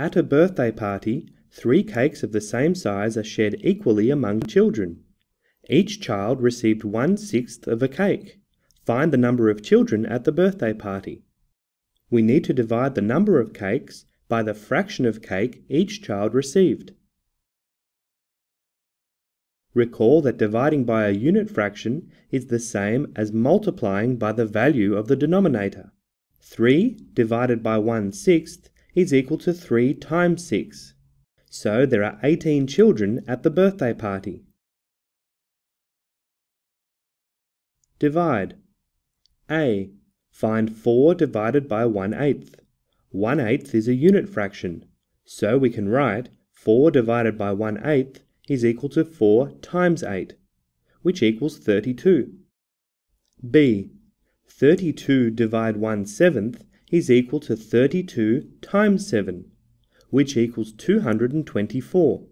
At a birthday party, 3 cakes of the same size are shared equally among children. Each child received 1/6 of a cake. Find the number of children at the birthday party. We need to divide the number of cakes by the fraction of cake each child received. Recall that dividing by a unit fraction is the same as multiplying by the value of the denominator. 3 divided by 1/6 is equal to 3 times 6. So there are 18 children at the birthday party. Divide. A. Find 4 divided by 1/8. 1/8 is a unit fraction, so we can write 4 divided by 1/8 is equal to 4 times 8, which equals 32. B. 32 divide 1/7 is equal to 32 times 7, which equals 224.